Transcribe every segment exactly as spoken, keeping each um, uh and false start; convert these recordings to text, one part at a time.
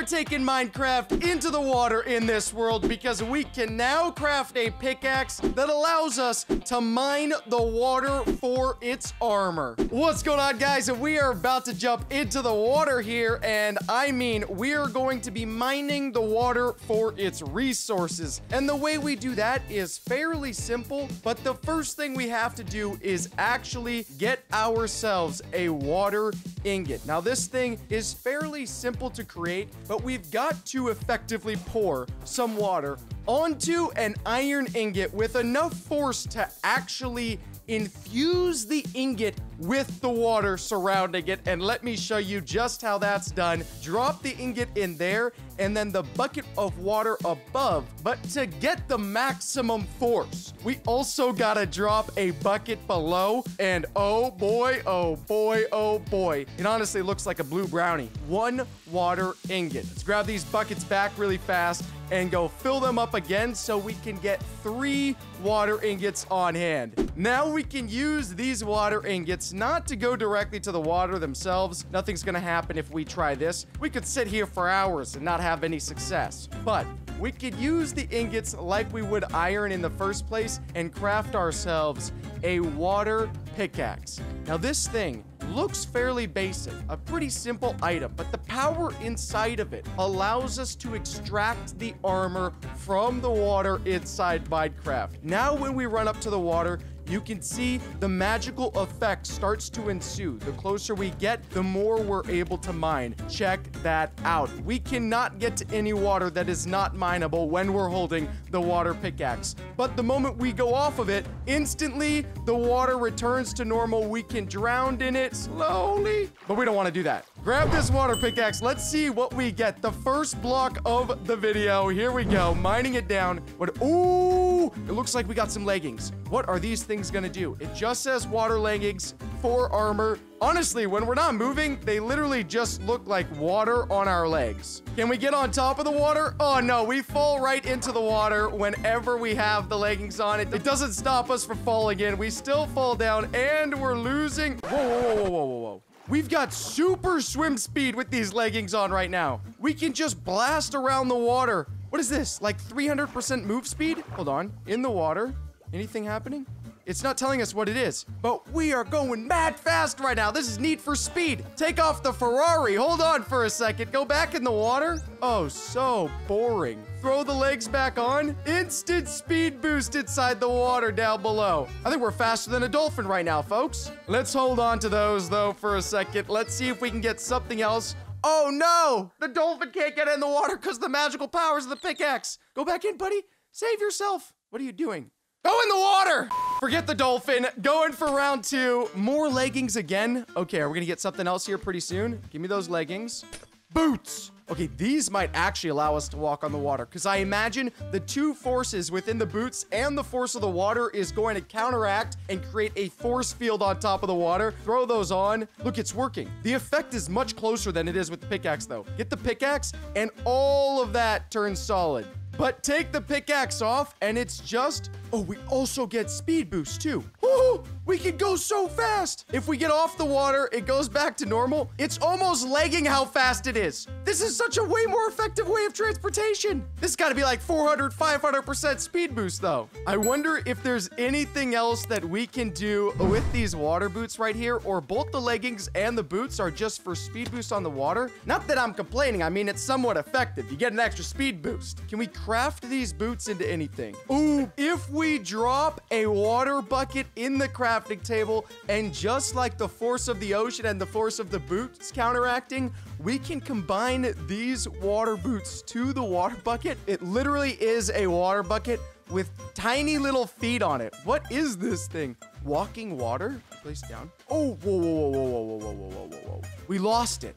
are taking Minecraft into the water in this world because we can now craft a pickaxe that allows us to mine the water for its armor. What's going on, guys? And we are about to jump into the water here, and I mean, we are going to be mining the water for its resources. And the way we do that is fairly simple, but the first thing we have to do is actually get ourselves a water ingot. Now, this thing is fairly simple to create, but we've got to effectively pour some water onto an iron ingot with enough force to actually infuse the ingot with the water surrounding it. And let me show you just how that's done. Drop the ingot in there and then the bucket of water above. But to get the maximum force, we also gotta drop a bucket below. And oh boy, oh boy, oh boy. It honestly looks like a blue brownie. One water ingot. Let's grab these buckets back really fast and go fill them up again so we can get three water ingots on hand. Now we can use these water ingots not to go directly to the water themselves. Nothing's gonna happen if we try this. We could sit here for hours and not have any success, but we could use the ingots like we would iron in the first place and craft ourselves a water pickaxe. Now this thing looks fairly basic, a pretty simple item, but the power inside of it allows us to extract the armor from the water inside Minecraft. Now when we run up to the water, you can see the magical effect starts to ensue. The closer we get, the more we're able to mine. Check that out. We cannot get to any water that is not mineable when we're holding the water pickaxe. But the moment we go off of it, instantly the water returns to normal. We can drown in it slowly, but we don't want to do that. Grab this water pickaxe. Let's see what we get. The first block of the video. Here we go. Mining it down. What? Ooh, it looks like we got some leggings. What are these things gonna do? It just says water leggings for armor. Honestly, when we're not moving, they literally just look like water on our legs. Can we get on top of the water? Oh no, we fall right into the water whenever we have the leggings on. It, it doesn't stop us from falling in. We still fall down and we're losing. Whoa, whoa, whoa, whoa, whoa, whoa. We've got super swim speed with these leggings on right now. We can just blast around the water. What is this? Like three hundred percent move speed? Hold on. In the water. Anything happening? It's not telling us what it is, but we are going mad fast right now. This is Need for Speed. Take off the Ferrari. Hold on for a second. Go back in the water. Oh, so boring. Throw the legs back on. Instant speed boost inside the water down below. I think we're faster than a dolphin right now, folks. Let's hold on to those, though, for a second. Let's see if we can get something else. Oh, no. The dolphin can't get in the water because of the magical powers of the pickaxe. Go back in, buddy. Save yourself. What are you doing? Go in the water! Forget the dolphin. Going for round two. More leggings again. Okay, are we gonna get something else here pretty soon? Give me those leggings. Boots! Okay, these might actually allow us to walk on the water because I imagine the two forces within the boots and the force of the water is going to counteract and create a force field on top of the water. Throw those on. Look, it's working. The effect is much closer than it is with the pickaxe, though. Get the pickaxe and all of that turns solid. But take the pickaxe off and it's just, oh, we also get speed boost too. Woohoo! We can go so fast. If we get off the water, it goes back to normal. It's almost lagging how fast it is. This is such a way more effective way of transportation. This has got to be like four hundred, five hundred percent speed boost though. I wonder if there's anything else that we can do with these water boots right here, or both the leggings and the boots are just for speed boost on the water. Not that I'm complaining. I mean, it's somewhat effective. You get an extra speed boost. Can we craft these boots into anything? Ooh, if we drop a water bucket in the crafting table and just like the force of the ocean and the force of the boots counteracting, we can combine these water boots to the water bucket. It literally is a water bucket with tiny little feet on it. What is this thing? Walking water? Place down. Oh, whoa, whoa, whoa, whoa, whoa, whoa, whoa, whoa, whoa, whoa. We lost it.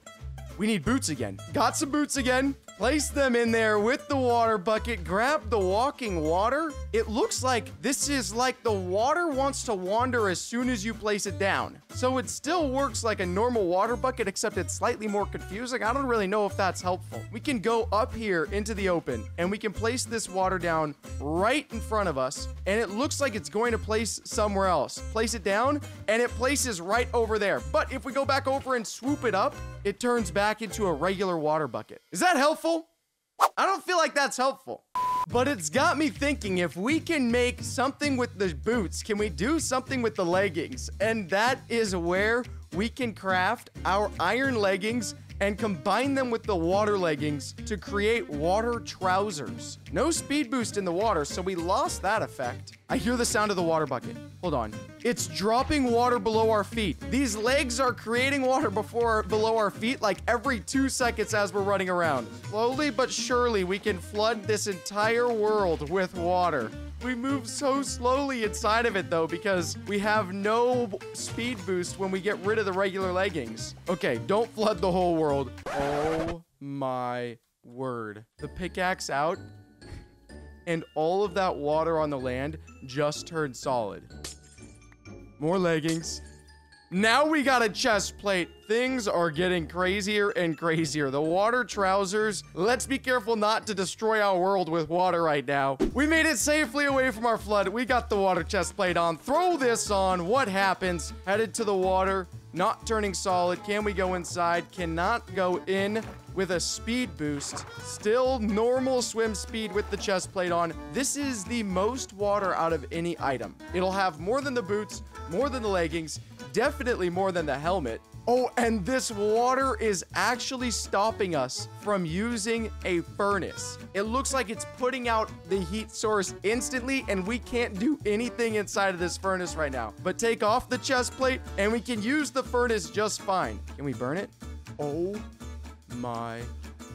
We need boots again. Got some boots again. Place them in there with the water bucket. Grab the walking water. It looks like this is like the water wants to wander as soon as you place it down. So it still works like a normal water bucket, except it's slightly more confusing. I don't really know if that's helpful. We can go up here into the open and we can place this water down right in front of us. And it looks like it's going to place somewhere else. Place it down and it places right over there. But if we go back over and swoop it up, it turns back into a regular water bucket. Is that helpful? I don't feel like that's helpful. But it's got me thinking, if we can make something with the boots, can we do something with the leggings? And that is where we can craft our iron leggings and combine them with the water leggings to create water trousers. No speed boost in the water, so we lost that effect. I hear the sound of the water bucket. Hold on. It's dropping water below our feet. These legs are creating water before below our feet like every two seconds as we're running around. Slowly but surely, we can flood this entire world with water. We move so slowly inside of it, though, because we have no speed boost when we get rid of the regular leggings. Okay, don't flood the whole world. Oh my word. The pickaxe out, and all of that water on the land just turned solid. More leggings. Now we got a chest plate. Things are getting crazier and crazier. The water trousers. Let's be careful not to destroy our world with water right now. We made it safely away from our flood. We got the water chest plate on. Throw this on. What happens? Headed to the water. Not turning solid. Can we go inside? Cannot go in with a speed boost. Still normal swim speed with the chest plate on. This is the most water out of any item. It'll have more than the boots, more than the leggings, definitely more than the helmet. Oh, and this water is actually stopping us from using a furnace. It looks like it's putting out the heat source instantly, and we can't do anything inside of this furnace right now. But take off the chest plate, and we can use the furnace just fine. Can we burn it? Oh my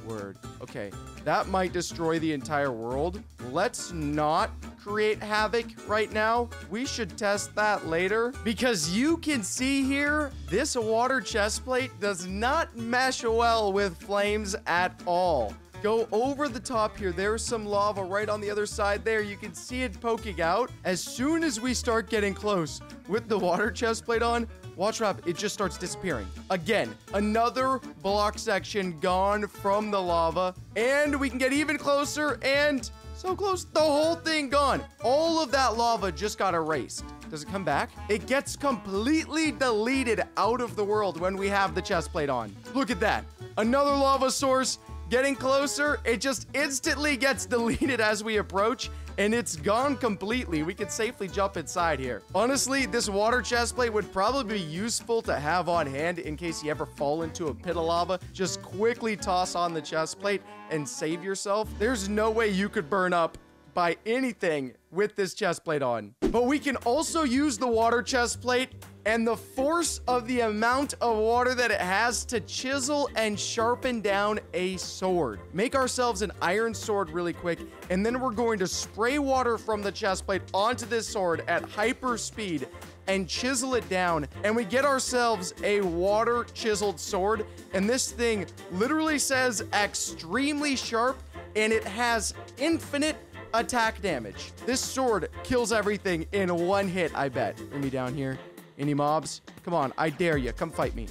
word. Okay, that might destroy the entire world. Let's not create havoc right now. We should test that later, because you can see here, this water chest plate does not mesh well with flames at all. Go over the top here. There's some lava right on the other side there. You can see it poking out. As soon as we start getting close with the water chest plate on, watch, Rob, it just starts disappearing. Again, another block section gone from the lava. And we can get even closer, and so close, the whole thing gone. All of that lava just got erased. Does it come back? It gets completely deleted out of the world when we have the chest plate on. Look at that. Another lava source getting closer. It just instantly gets deleted as we approach. And it's gone completely. We could safely jump inside here. Honestly, this water chest plate would probably be useful to have on hand in case you ever fall into a pit of lava. Just quickly toss on the chest plate and save yourself. There's no way you could burn up by anything with this chest plate on. But we can also use the water chest plate and the force of the amount of water that it has to chisel and sharpen down a sword. Make ourselves an iron sword really quick, and then we're going to spray water from the chest plate onto this sword at hyper speed and chisel it down, and we get ourselves a water chiseled sword. And this thing literally says extremely sharp, and it has infinite attack damage. This sword kills everything in one hit, I bet. Bring me down here. Any mobs? Come on, I dare you. Come fight me.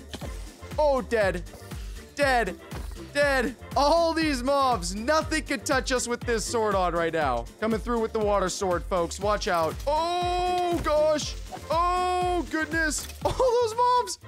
Oh, dead. Dead. Dead. All these mobs. Nothing can touch us with this sword on right now. Coming through with the water sword, folks. Watch out. Oh, gosh. Oh, goodness. All those mobs.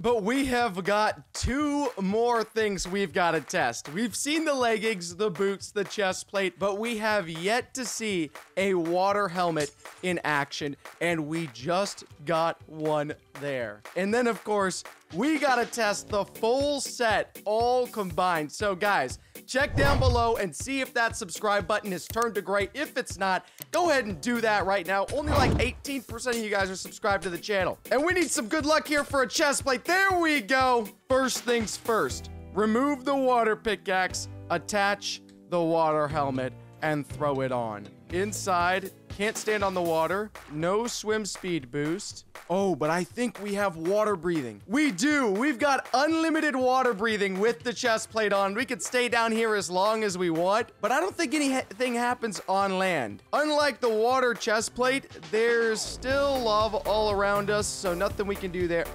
But we have got two more things we've got to test. We've seen the leggings, the boots, the chest plate, but we have yet to see a water helmet in action, and we just got one there. And then, of course, we got to test the full set all combined. So, guys, check down below and see if that subscribe button is turned to gray. If it's not, go ahead and do that right now. Only like eighteen percent of you guys are subscribed to the channel. And we need some good luck here for a chest plate. There we go. First things first. Remove the water pickaxe, attach the water helmet, and throw it on. Inside, can't stand on the water. No swim speed boost. Oh, but I think we have water breathing. We do. We've got unlimited water breathing with the chest plate on. We could stay down here as long as we want, but I don't think anything happens on land. Unlike the water chest plate, there's still lava all around us, so nothing we can do there.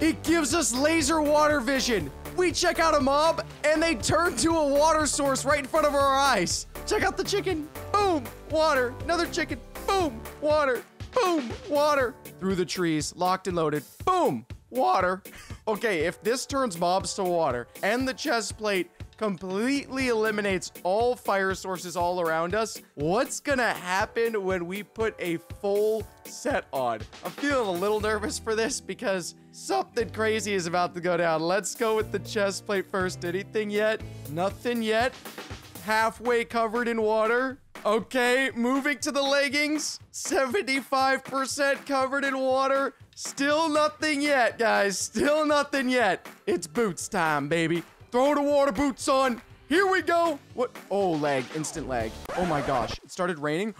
It gives us laser water vision. We check out a mob, and they turn to a water source right in front of our eyes. Check out the chicken. Boom, water. Another chicken. Boom, water. Boom, water. Through the trees, locked and loaded. Boom, water. Okay, if this turns mobs to water and the chest plate completely eliminates all fire sources all around us, what's gonna happen when we put a full set on? I'm feeling a little nervous for this because something crazy is about to go down. Let's go with the chest plate first. Anything yet? Nothing yet. Halfway covered in water. Okay, moving to the leggings. seventy-five percent covered in water. Still nothing yet, guys. Still nothing yet. It's boots time, baby. Throw the water boots on. Here we go. What? Oh, lag. Instant lag. Oh, my gosh. It started raining.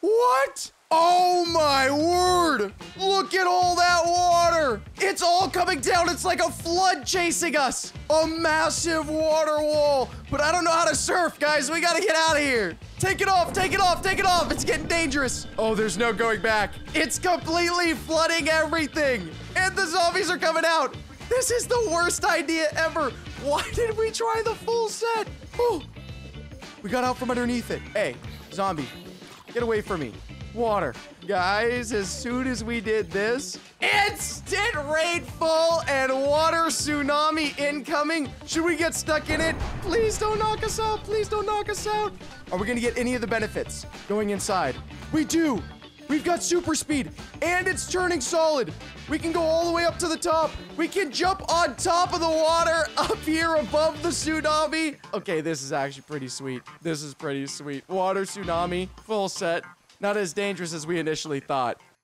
What? Oh, my word. Look at all that water. It's all coming down. It's like a flood chasing us. A massive water wall. But I don't know how to surf, guys. We got to get out of here. Take it off. Take it off. Take it off. It's getting dangerous. Oh, there's no going back. It's completely flooding everything. And the zombies are coming out. This is the worst idea ever. Why did we try the full set? Oh, we got out from underneath it. Hey, zombie, get away from me. Water. Guys, as soon as we did this, instant rainfall and water tsunami incoming. Should we get stuck in it? Please don't knock us out. Please don't knock us out. Are we going to get any of the benefits going inside? We do. We've got super speed, and it's turning solid. We can go all the way up to the top. We can jump on top of the water up here above the tsunami. Okay, this is actually pretty sweet. This is pretty sweet. Water tsunami, full set. Not as dangerous as we initially thought.